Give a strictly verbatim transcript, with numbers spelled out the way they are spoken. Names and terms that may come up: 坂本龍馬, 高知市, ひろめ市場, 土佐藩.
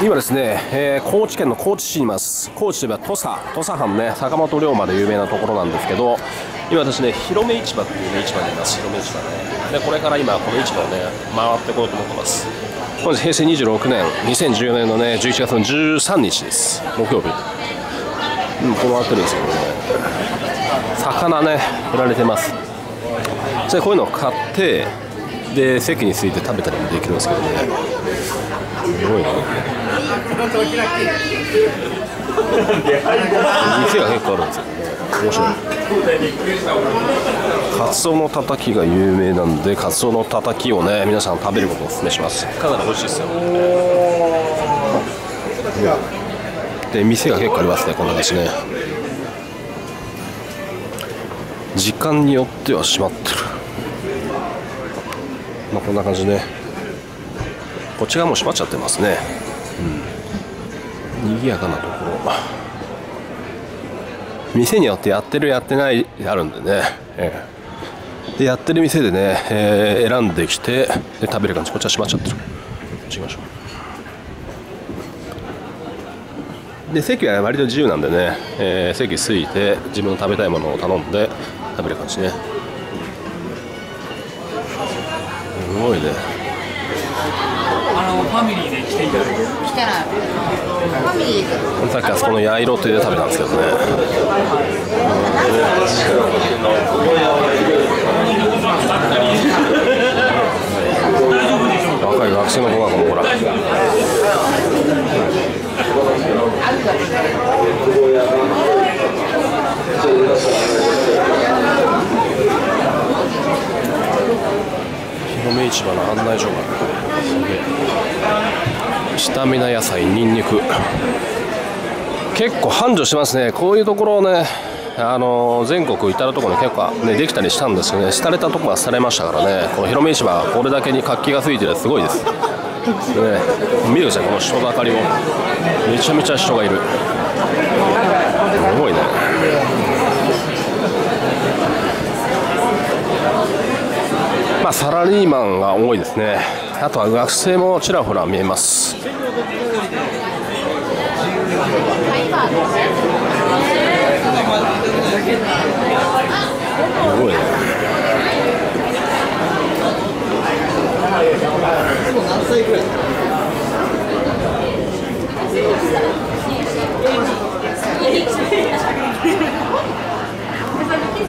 今ですね、えー、高知県の高知市にいます。高知といえば土佐土佐藩ね、坂本龍馬で有名なところなんですけど、今私ね、広め市場っていう、ね、市場にいます。広め市場ね。でこれから今この市場をね回ってこようと思ってます。本日へいせいにじゅうろくねんにせんじゅうよねんのねじゅういちがつのじゅうさんにちです。木曜日、うん、この辺りですけどね、魚ね売られてます。でこういうのを買ってで席について食べたりもできるんですけどね、すごいね。店が結構あるんですよね。面白い。カツオのたたきが有名なんで、カツオのたたきをね皆さん食べることをお勧めします。かなり美味しいですよ。で店が結構ありますね、こんなですね。時間によっては閉まってる。まあこんな感じね。こっち側も閉まっちゃってますね。うん、賑やかなところ。店によってやってるやってないあるんでね。えー、でやってる店でね、えー、選んできてで食べる感じ。こっちは閉まっちゃってる。行きましょう。で席は割と自由なんでね、えー、席ついて自分の食べたいものを頼んで食べる感じね。すごいね。ファミリーで来ていただいて、来たらファミリーでさっきあそこのヤイロというの食べたんですけどね。若い学生の子がこのほら広め市場の案内所がスタミナ野菜、ニンニク結構繁盛してますね。こういうところをね、あのー、全国至るところに結構、ね、できたりしたんですよね。廃れたところは廃れましたからね。この広め市場これだけに活気がついてる、すごいですね。見てください、この人だかりを、めちゃめちゃ人がいる。すごいね。まあサラリーマンが多いですね。あとは学生もちらほら見えます。すごいね。